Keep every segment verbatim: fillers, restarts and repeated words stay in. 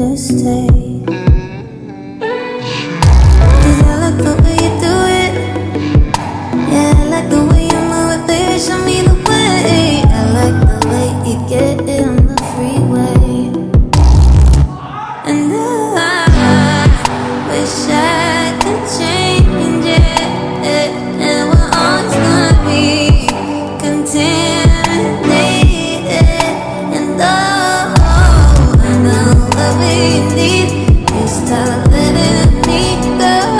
just stay. Cause I like the way you do it. Yeah, I like the way you move it, baby, show me the way. I like the way you get it on the freeway. And I wish I could change it, and we're always gonna be contaminated. And oh, I know that we need to stop letting me go.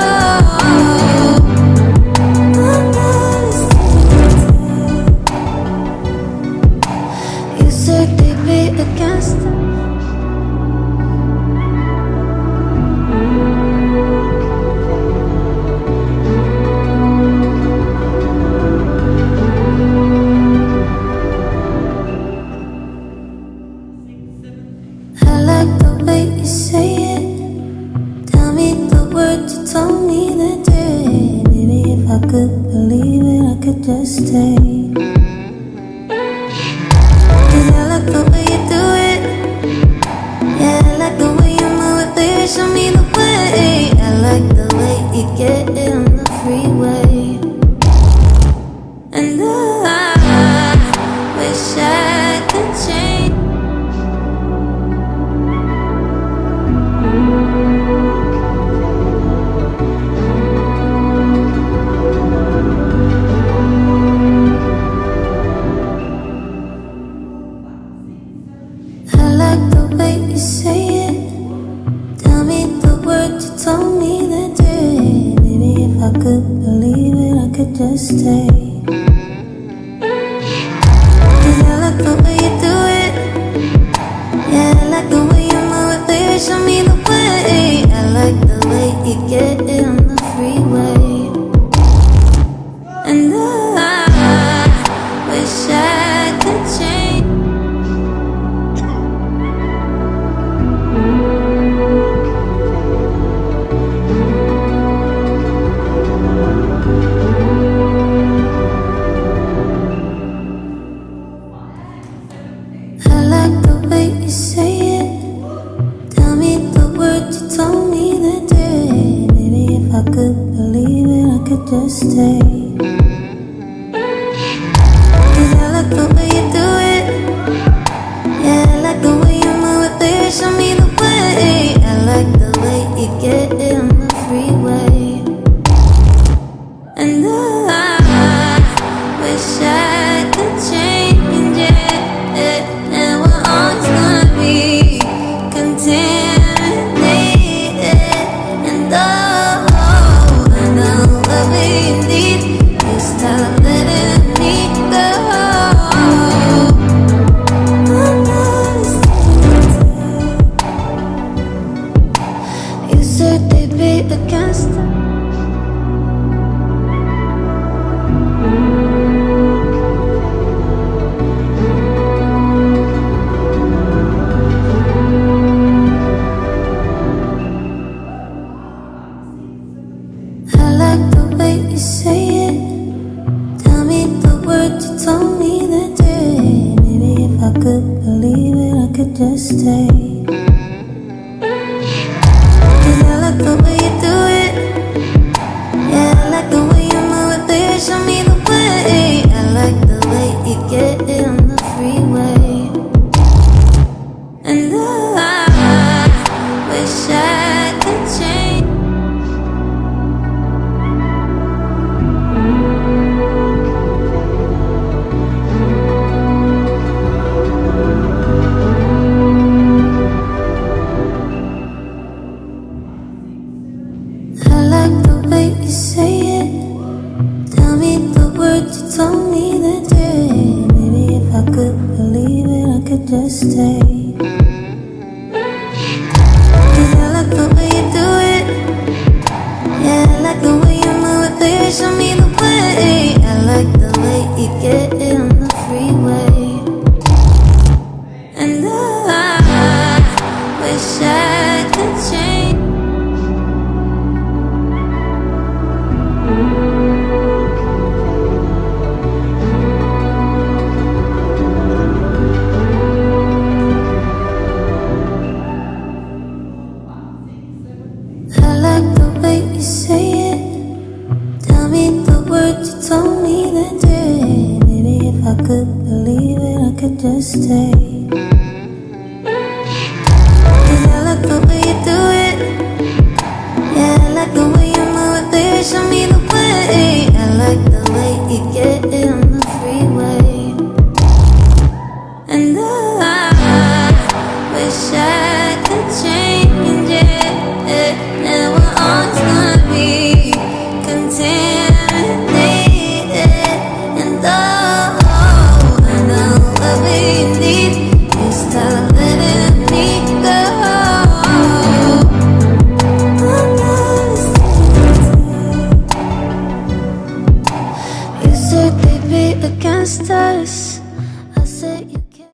mistake. Cause I like the way you do it. Yeah, I like the way you move it, baby, show me the way. I like the way you get it on the freeway. And I wish I could change it. It will always gonna be contaminated. And though I know what we need, you stop letting me go. I'm lost. You said they'd be against us.